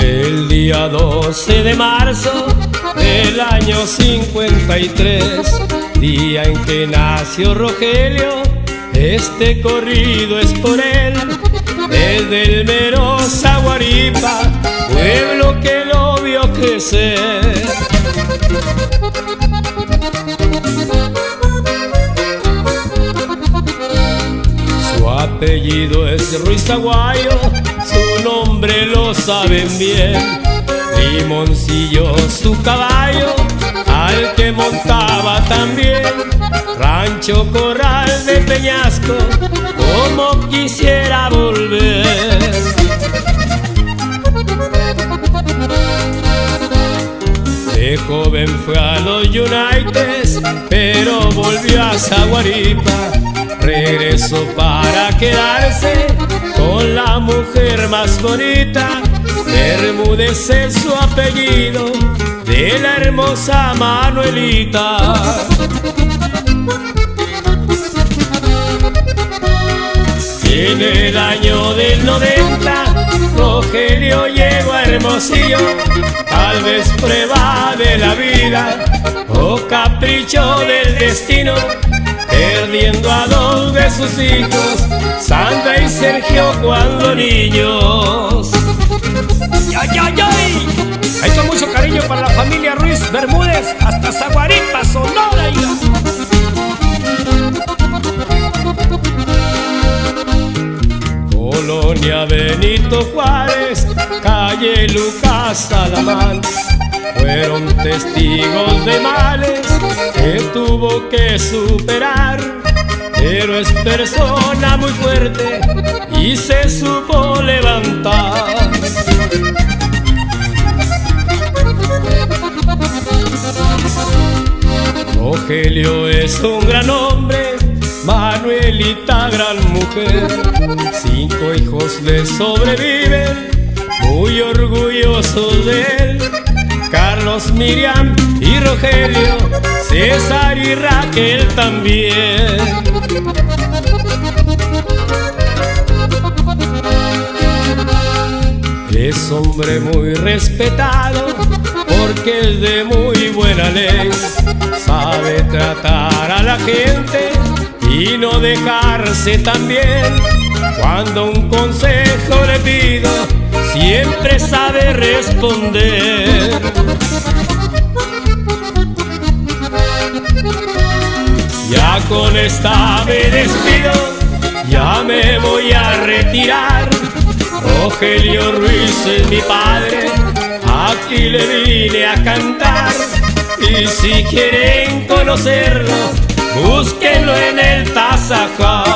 El día 12 de marzo del año 53, día en que nació Rogelio, este corrido es por él. Desde el mero Zaguaripa, pueblo que lo vio crecer. Su apellido es Ruiz Aguayo, su nombre lo saben bien. Limoncillo su caballo, al que montaba también. Rancho Corral de Peñasco, como quisiera volver. De joven fue a los United, pero volvió a Zaguaripa. Regresó para quedarse con la mujer más bonita. Bermúdez es su apellido, de la hermosa Manuelita. En el año del 90, Rogelio llegó a Hermosillo. Tal vez prueba de la vida o capricho del destino, perdiendo a dos de sus hijos, Sandra y Sergio, cuando niños. ¡Ay, ay, ay! Ahí con mucho cariño para la familia Ruiz Bermúdez, hasta Zaguaripa, Sonora. Colonia Benito Juárez, calle Lucas Salamanca, fueron testigos de males que tuvo que superar. Pero es persona muy fuerte y se supo levantar. Rogelio es un gran hombre, Manuelita gran mujer. 5 hijos le sobreviven, muy orgullosos de él. Carlos, Miriam y Rogelio, César y Raquel también. Es hombre muy respetado, porque es de muy buena ley. Sabe tratar a la gente y no dejarse también. Cuando un consejo le pido, siempre sabe responder. Ya con esta me despido, ya me voy a retirar. Rogelio Ruiz es mi padre, aquí le vine a cantar. Y si quieren conocerlo, búsquenlo en el Tazajá.